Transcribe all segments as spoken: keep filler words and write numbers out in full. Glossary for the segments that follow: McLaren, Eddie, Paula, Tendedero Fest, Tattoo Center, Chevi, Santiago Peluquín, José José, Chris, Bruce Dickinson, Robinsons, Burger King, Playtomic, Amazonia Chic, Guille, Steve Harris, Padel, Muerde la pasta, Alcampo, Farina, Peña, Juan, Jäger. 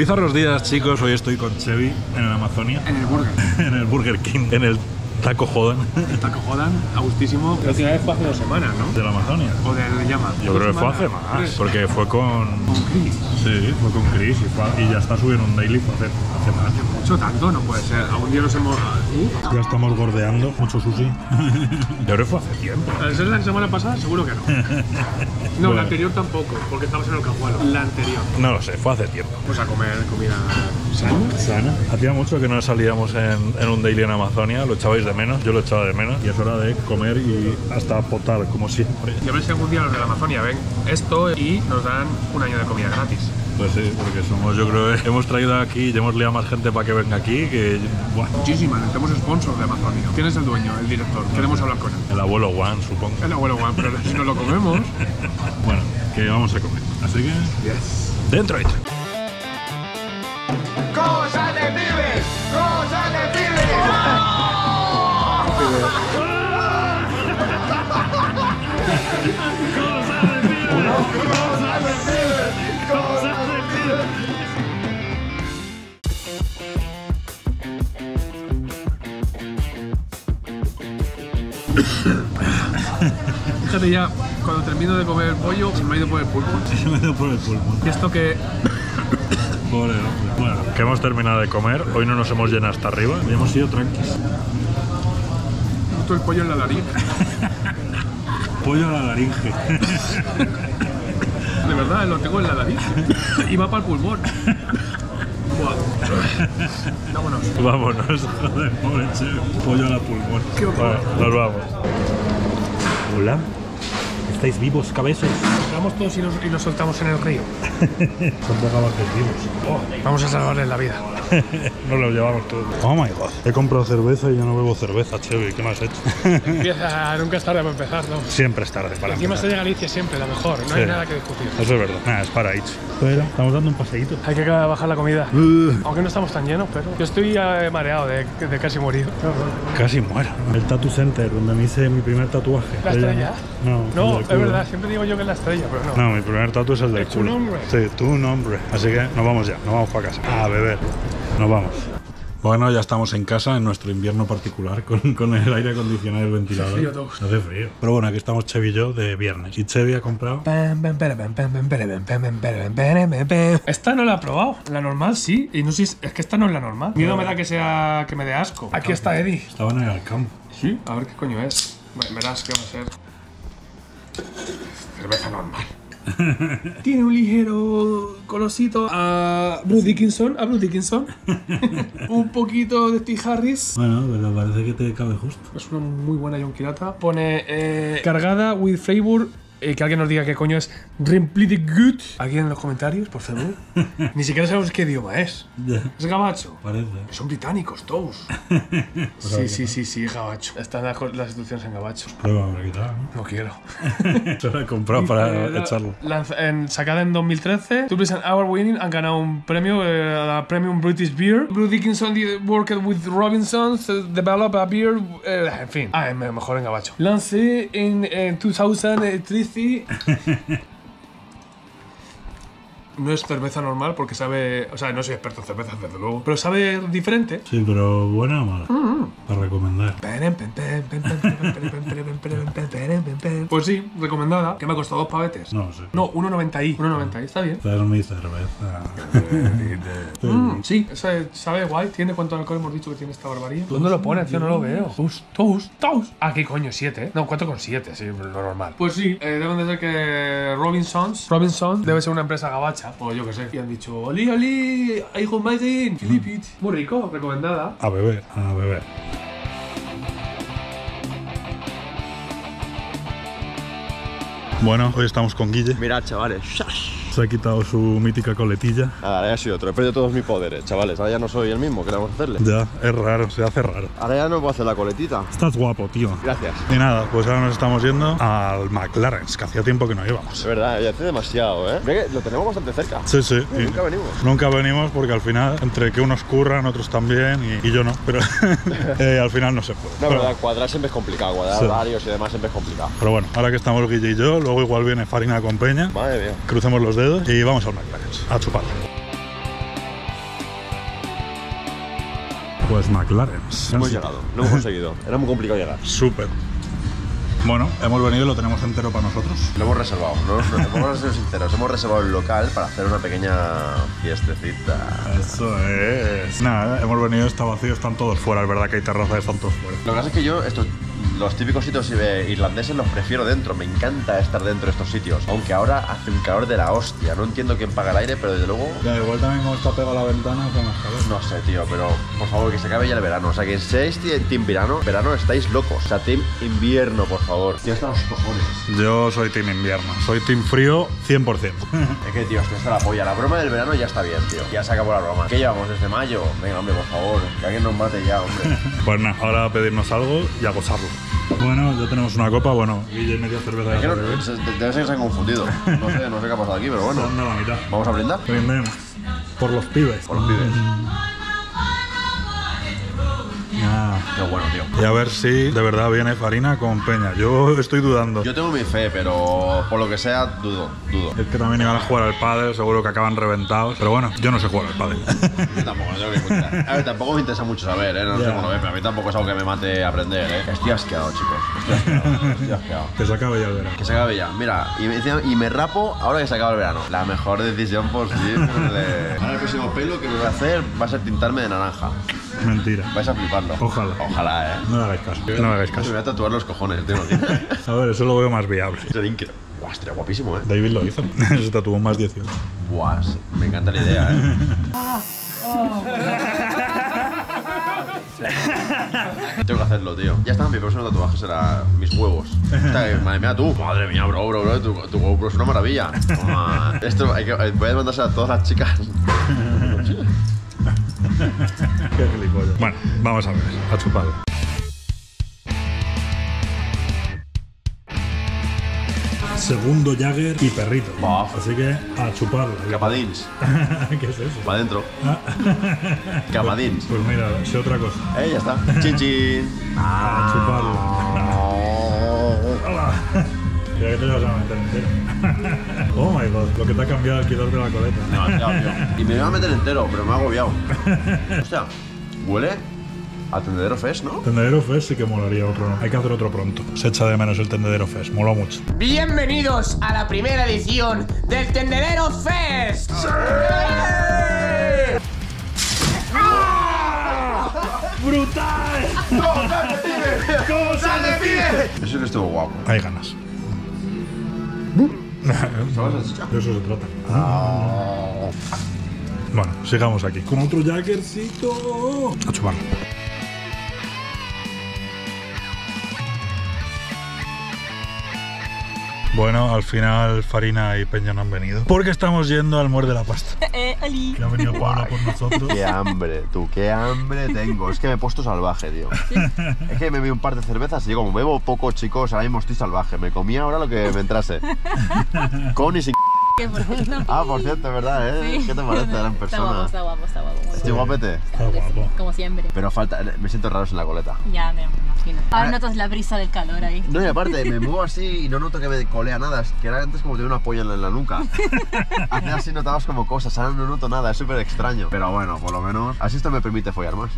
Bizarros días, chicos. Hoy estoy con Chevy en el Amazonia. En el Burger. En el Burger King. En el Taco Jodan. El Taco Jodan, a gustísimo. La última vez fue hace dos semanas, ¿no? De la Amazonia. O de la llama. Yo creo que fue hace más, porque fue con... Con Chris. Sí, fue con Chris y, fue... y ya está subiendo un daily hace, hace más. Hace mucho tanto, no puede ser. Algún día nos hemos... Uh. Ya estamos gordeando, mucho sushi. Yo creo que fue hace tiempo. ¿Esa es la semana pasada? Seguro que no. No, bueno. La anterior tampoco, porque estamos en el Cajualo. La anterior. No lo sé, fue hace tiempo. Pues a comer comida sana. Sana. Hacía mucho que no salíamos en, en un daily en Amazonia, lo echabais de de menos, yo lo echaba de menos y es hora de comer y hasta potar, como siempre. Y a ver si algún día los de la Amazonia ven esto y nos dan un año de comida gratis. Pues sí, porque somos, yo creo que hemos traído aquí y hemos liado más gente para que venga aquí que... Bueno. Muchísimas, tenemos sponsors de Amazonia. ¿Quién es el dueño, el director? Queremos hablar con él. El abuelo Juan, supongo. El abuelo Juan, pero si no lo comemos... Bueno, que vamos a comer. Así que... Yes. ¡Dentro hecho! ¡Cosa de pibes! ¡Cosa de pibes! Fíjate ya, cuando termino de comer el pollo, se me ha ido por el pulpo. Se me ha ido por el pulpo. Y esto que... Pobre hombre. Bueno, que hemos terminado de comer, hoy no nos hemos llenado hasta arriba y hemos sido tranquilos. El pollo en la laringe. Pollo en la laringe. De verdad, lo tengo en la laringe. Y va para el pulmón. Vámonos. Vámonos, joder, pobre Chevy. Pollo a la pulmón. Vale, nos vamos. Hola. ¿Estáis vivos, cabezos? Vamos todos y nos, y nos soltamos en el río. Son dos caballos vivos. Oh, vamos a salvarles la vida. Nos lo llevamos todo. Oh my god. He comprado cerveza y ya no bebo cerveza, Chevy. ¿Qué me has hecho? Empieza, nunca es tarde para empezar, ¿no? Siempre es tarde para encima empezar. Encima se de Galicia siempre, la mejor. No sí. Hay nada que discutir. Eso es verdad. Nada, es para hecho. Pero estamos dando un paseíto. Hay que bajar la comida. Uh. Aunque no estamos tan llenos, pero... Yo estoy eh, mareado de, de casi morir. Casi muero. El Tattoo Center, donde me hice mi primer tatuaje. ¿La estrella? No, no es verdad. Siempre digo yo que es la estrella, pero no. No, mi primer tatu es el del culo. ¿Tu nombre? Sí, tu nombre. Así que nos vamos ya. Nos vamos para casa. A beber. Nos vamos. Bueno, ya estamos en casa, en nuestro invierno particular, con, con el aire acondicionado y el ventilador. Hace frío, todo. Hace frío. Pero bueno, aquí estamos Chevy y yo de viernes. Y Chevy ha comprado... Esta no la he probado. La normal sí. Y no sé, es que esta no es la normal. Miedo me da que sea que me dé asco. Aquí está Eddie. Estaba en el Alcampo. Sí, a ver qué coño es. Bueno, verás qué va a ser. Cerveza normal. Tiene un ligero colorcito a Bruce Dickinson, a Bruce Dickinson. Un poquito de Steve Harris. Bueno, pero parece que te cabe justo. Es una muy buena yonquilata. Pone eh, cargada with flavor. Eh, que alguien nos diga qué coño es Remplited Good. Aquí en los comentarios, por favor. Ni siquiera sabemos qué idioma es. Yeah. Es gabacho. Parece. Son británicos todos. Sí, sí, sí, sí, es gabacho. Están las, las instituciones en gabacho. Prueba, me quitar, ¿no? No quiero. Se la he comprado para eh, echarlo. Lanz, en, sacada en dos mil trece, Two Prison Hour Winning han ganado un premio, eh, la Premium British Beer. Bruce Dickinson worked with Robinsons to develop a beer. Eh, en fin. Ah, mejor en gabacho. Lancé en, en dos mil tres. Sí. No es cerveza normal porque sabe... O sea, no soy experto en cervezas, desde luego. Pero sabe diferente. Sí, pero buena o mala. Mm-hmm. Para recomendar. Pues sí, recomendada. ¿Qué me ha costado? ¿Dos pavetes? No, sí. No, uno noventa. uno noventa, está bien. Esta es mi cerveza. Mm, sí, eso sabe guay. ¿Tiene cuánto alcohol hemos dicho que tiene esta barbarie? ¿Dónde lo pones, tío? No lo veo. Tus, tus, tus. Ah, ¿qué coño? siete, ¿eh? No, cuatro coma siete, sí, lo normal. Pues sí, eh, deben de ser que Robinsons... Robinsons debe ser una empresa gabacha. O yo que sé. Y han dicho, oli, oli, I go magin, Filipit. Muy rico, recomendada. A beber, a beber. Bueno, hoy estamos con Guille. Mirad, chavales. Se ha quitado su mítica coletilla. Ahora ya soy otro, he perdido todos mis poderes, chavales. Ahora ya no soy el mismo, ¿qué le vamos a hacerle? Ya, es raro, se hace raro. Ahora ya no puedo hacer la coletita. Estás guapo, tío. Gracias. Y nada, pues ahora nos estamos yendo al McLaren, que hacía tiempo que no íbamos. Es verdad, ya hace demasiado, ¿eh? Mira que lo tenemos bastante cerca. Sí, sí. Y nunca venimos. Nunca venimos porque al final, entre que unos curran, otros también, y, y yo no, pero eh, al final no se puede. No, pero verdad, cuadrar siempre es complicado, cuadrar horarios y demás siempre es complicado. Pero bueno, ahora que estamos Guille y yo, luego igual viene Farina con Peña. Madre mía. Crucemos los dedos y vamos al McLaren a chuparle. Pues McLaren. Hemos llegado, lo hemos conseguido. Era muy complicado llegar. Súper. Bueno, hemos venido y lo tenemos entero para nosotros. Lo hemos reservado, ¿no? Vamos a ser sinceros, hemos reservado el local para hacer una pequeña fiestecita. Eso es. Nada, hemos venido, está vacío, están todos fuera. Es verdad que hay terrazas, están todos fuera. Lo que pasa es que yo, estos, los típicos sitios irlandeses los prefiero dentro. Me encanta estar dentro de estos sitios. Aunque ahora hace un calor de la hostia. No entiendo quién paga el aire, pero desde luego... Ya, igual también como está pegado a la ventana, con las calores. No sé, tío, pero por favor, que se acabe ya el verano. O sea, que seáis team verano, verano estáis locos. O sea, team invierno, por favor. Por favor. Tío, hasta los cojones. Yo soy team invierno, soy team frío cien por cien. Es que, tío, esto está la polla. La broma del verano ya está bien, tío. Ya se acabó la broma. ¿Qué llevamos desde mayo? Venga, hombre, por favor. Que alguien nos mate ya, hombre. Pues nada, ahora a pedirnos algo y a gozarlo. Bueno, ya tenemos una copa, bueno, Guille media cerveza. Es que no, se, debe ser que se han confundido. No sé, no sé qué ha pasado aquí, pero bueno. Son la mitad. ¿Vamos a brindar? Brindemos. Por los pibes. Por los pibes. Ah. Qué bueno, tío. Y a ver si de verdad viene Farina con Peña. Yo estoy dudando. Yo tengo mi fe, pero por lo que sea, dudo, dudo. Es que también iban a jugar al pádel, seguro que acaban reventados. Pero bueno, yo no sé jugar al pádel. Yo tampoco, tengo que a ver, tampoco me interesa mucho saber, ¿eh? No yeah. sé cómo lo ves, pero a mí tampoco es algo que me mate aprender, ¿eh? Estoy asqueado, chicos. Estoy asqueado, estoy asqueado. Que se acabe ya el verano. Que se acabe ya. Mira, y me, y me rapo ahora que se acaba el verano. La mejor decisión posible. Ahora el próximo pelo que me voy a hacer va a ser tintarme de naranja. Mentira. Vais a fliparlo. Ojalá. Ojalá, eh. No me hagáis caso. No me hagáis caso. Me voy a tatuar los cojones, tío. A ver, eso lo veo más viable. Sería increíble. Buah, estaría guapísimo, eh. David lo hizo. Se tatuó más dieciocho. Buah, sí. Me encanta la idea, eh. Tengo que hacerlo, tío. Ya está, mi próximo tatuaje será mis huevos. Está, madre mía, tú. Madre mía, bro, bro, bro. Tu, tu GoPro es una maravilla. Ah, esto hay que, voy a mandarse a todas las chicas. Qué gilipollas. Bueno, vamos a ver, a chuparlo. Segundo Jäger y perrito. Bah. Así que a chuparlo. Capadins. ¿Qué es eso? Para adentro. Ah. Capadins. Pues, pues mira, es otra cosa. Eh, ya está. Chichi. Ah, a chuparlo. No. Hola. Mira que te vas a meter entero. Oh my god, lo que te ha cambiado el quidor de la coleta. Demasiado, tío. Y me iba a meter entero, pero me ha agobiado. O sea, huele a Tendedero Fest, ¿no? Tendedero Fest sí que molaría otro, ¿no? Hay que hacer otro pronto. Se echa de menos el Tendedero Fest, mola mucho. Bienvenidos a la primera edición del Tendedero Fest. ¡Sí! ¡Brutal! ¿Cómo se decide? ¿Cómo se decide? Eso que estuvo guapo. Hay ganas. De eso se trata. Ah. Bueno, sigamos aquí. Con otro Jägercito. A chuparlo. Bueno, al final Farina y Peña no han venido. Porque estamos yendo al Muerde la Pasta. Eh, Ali. Que ha venido Paula por nosotros. Qué hambre, tú, qué hambre tengo. Es que me he puesto salvaje, tío. Es que me bebí un par de cervezas y yo, como bebo poco, chicos, ahora mismo estoy salvaje. Me comí ahora lo que me entrase. Con y sin. Ah, por cierto, es verdad, ¿eh? Sí. ¿Qué te parece? Gran persona. Está guapo, está guapo. ¿Estoy sí. guapete? Está guapo. Como siempre. Pero falta, me siento raro en la coleta. Ya, me imagino. Ahora notas la brisa del calor ahí. No, y aparte, me muevo así y no noto que me colea nada. Es que era antes como tener una polla en la nuca. Antes así notabas como cosas, ahora no noto nada, es súper extraño. Pero bueno, por lo menos, así esto me permite follar más.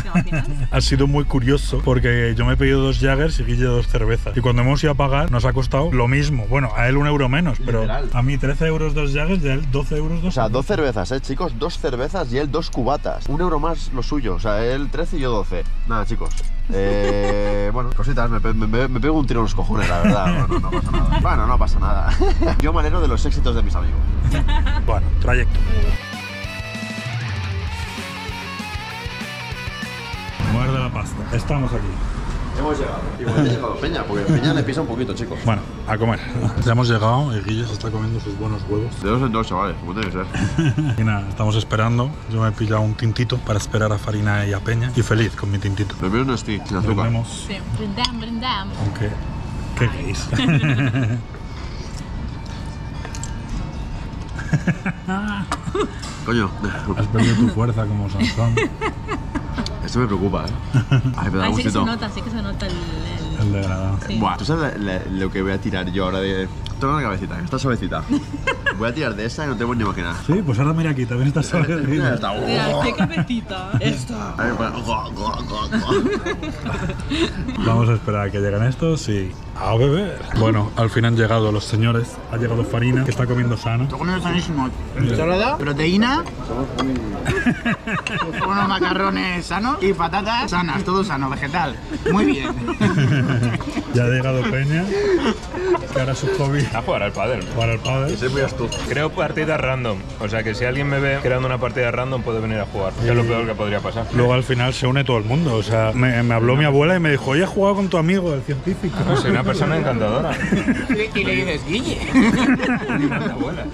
¿Te imaginas? Ha sido muy curioso porque yo me he pedido dos Jägers y Guille dos cervezas. Y cuando hemos ido a pagar, nos ha costado lo mismo. Bueno, a él un euro menos, pero literal. A mí trece euros dos Jägers y a él doce euros dos. O sea, dos cervezas, eh, chicos, dos cervezas y él dos cubatas. Un euro más lo suyo, o sea, él trece y yo doce. Nada, chicos. Eh, bueno, cositas, me, me, me pego un tiro en los cojones, la verdad. No, no, no pasa nada. Bueno, no pasa nada. Yo me alegro de los éxitos de mis amigos. Bueno, trayecto. Muerde la pasta. Estamos aquí. Hemos llegado. Igual he llegado Peña, porque Peña le pisa un poquito, chicos. Bueno, a comer. Ya hemos llegado y Guille se está comiendo sus buenos huevos. De dos en dos, chavales, como tiene que ser. Y nada, estamos esperando. Yo me he pillado un tintito para esperar a Farina y a Peña. Y feliz con mi tintito. Lo mío no es ti, sin azúcar. Sí, brindam, brindam. Aunque, ¿qué gays? Coño. Has perdido tu fuerza como Sansón. Esto me preocupa, ¿eh? Ay, me da Ay, sí que se nota, sí que se nota el... el... el degradado. Sí. Buah, ¿tú sabes la, la, lo que voy a tirar yo ahora de... toca la cabecita, que está suavecita. Voy a tirar de esa y no te voy ni imaginar. Sí, pues ahora mira aquí, también está suavecita. Mira esta. Mira, qué cabecita. Esta. Vamos a esperar a que lleguen estos y a beber. Bueno, al fin han llegado los señores. Ha llegado Farina, que está comiendo sano. Está comiendo sanísimo. Ensalada, proteína. Unos macarrones sanos y patatas sanas, todo sano, vegetal. Muy bien. Ya ha llegado Peña, que ahora su hobby. Ah, jugar al pádel. Jugar al pádel. Sí, pues tú. Creo partidas random. O sea que si alguien me ve creando una partida random, puede venir a jugar. Sí. Es lo peor que podría pasar. Luego al final se une todo el mundo. O sea, me, me habló mi abuela y me dijo, oye, he jugado con tu amigo, el científico. Ah, soy una persona encantadora. Y le dices, Guille.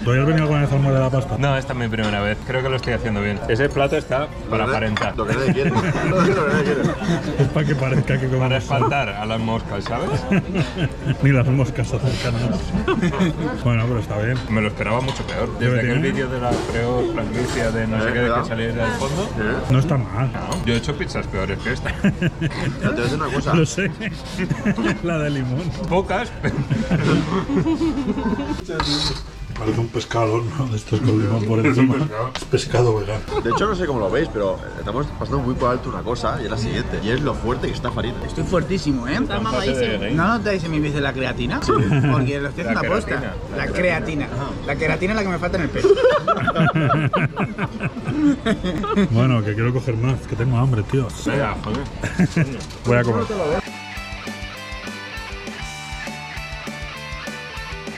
¿Tú habías venido alguna vez a Muerde la Pasta? No, esta es mi primera vez. Creo que lo estoy haciendo bien. Ese plato está para aparentar. Lo que nadie quiere. Es para que parezca que comemos. Para espantar a las moscas, ¿sabes? Ni las moscas se acercan a las. Bueno, pero está bien. Me lo esperaba mucho peor. Desde aquel vídeo de la peor franquicia de no sé qué, de que salir del fondo. No está mal. No, yo he hecho pizzas peores que esta. Ya te voy a decir una cosa. Lo sé. La de limón. Pocas. Parece un pescado, ¿no? De estos con limón por encima. Es pescado vegano. De hecho, no sé cómo lo veis, pero estamos pasando muy por alto una cosa y es la siguiente. Y es lo fuerte que está Farina. Estoy fuertísimo, ¿eh? Está mamadísimo. ¿No notáis en mi vez de la creatina? Sí. Porque lo estoy haciendo aposta. La creatina. La creatina es la que me falta en el pecho. Bueno, que quiero coger más, que tengo hambre, tío. Venga, joder. Voy a comer.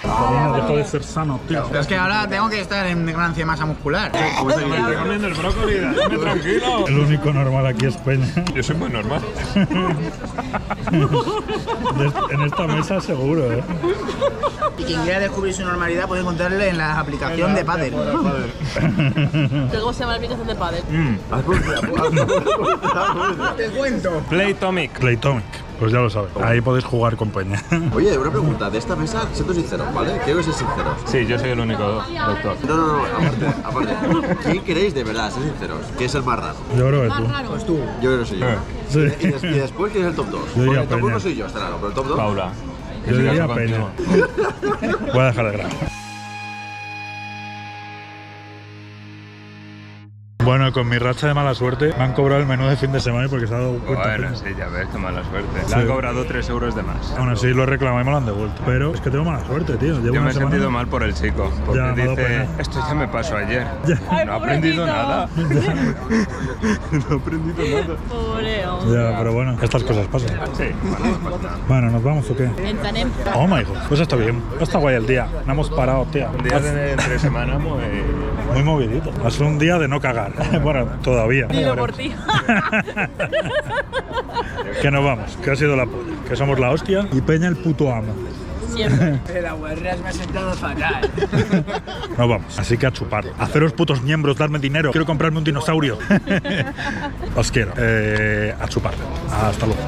No dejo de ser sano, tío. Pero es que ahora tengo que estar en ganancia de masa muscular. Pues me estoy comiendo el brócoli, dame tranquilo. El único normal aquí es Peña. Yo soy muy normal. En esta mesa seguro, ¿eh? Y quien quiera descubrir su normalidad puede encontrarle en la aplicación en la de Padel. ¿Cómo se llama la aplicación de Padel? Mm. Te cuento. Playtomic. Playtomic. Pues ya lo sabes. Ahí podéis jugar con Peña. Oye, una pregunta. De esta mesa, siento sincero, ¿vale? Quiero ser sincero. Sí, yo soy el único doctor. No, no, no. Aparte, aparte. ¿Quién queréis de verdad ser sinceros? ¿Quién es el más raro? Yo creo que tú. Pues tú. Yo creo que soy yo. Sí. Y, des y después, ¿quién es el top dos? Porque el top uno soy yo, está claro. Pero el top dos… Paula. Yo diría Peña. Voy a dejar de grabar. Bueno, con mi racha de mala suerte me han cobrado el menú de fin de semana porque se ha dado cuenta. Bueno, sí, ya ves, qué mala suerte. Sí. Le han cobrado tres euros de más. Aún así lo reclamé y me lo han devuelto. Pero es que tengo mala suerte, tío. Llevo Yo me he semana... sentido mal por el chico. Porque ya, dice, esto ya me pasó ayer. Ya. No he aprendido nada. Ya. No he aprendido nada. Pobreo. Ya, pero bueno, estas cosas pasan. Sí. Bueno, bueno, ¿nos vamos o qué? Entranem. Oh my god. Pues está bien. Está guay el día. No hemos parado, tío. Un día de entre semana muy... muy movidito. Ha sido un día de no cagar. Bueno, todavía. Dilo por ti. Que nos vamos, que ha sido la polla, que somos la hostia y Peña el puto amo. Siempre. El aguarreas me ha sentado fatal. Nos vamos, así que a chupar. Haceros putos miembros, darme dinero. Quiero comprarme un dinosaurio. Os quiero. Eh, a chupar. Hasta luego.